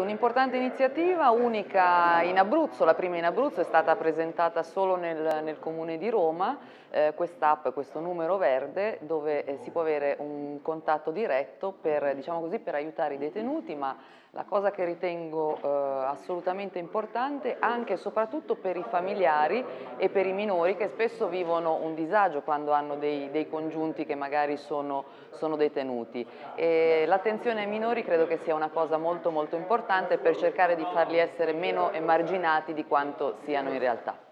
Un'importante iniziativa, unica in Abruzzo, la prima in Abruzzo, è stata presentata solo nel Comune di Roma, quest'app, questo numero verde, dove si può avere un contatto diretto per, diciamo così, per aiutare i detenuti, ma la cosa che ritengo assolutamente importante anche e soprattutto per i familiari e per i minori che spesso vivono un disagio quando hanno dei congiunti che magari sono detenuti. L'attenzione ai minori credo che sia una cosa molto molto importante per cercare di farli essere meno emarginati di quanto siano in realtà.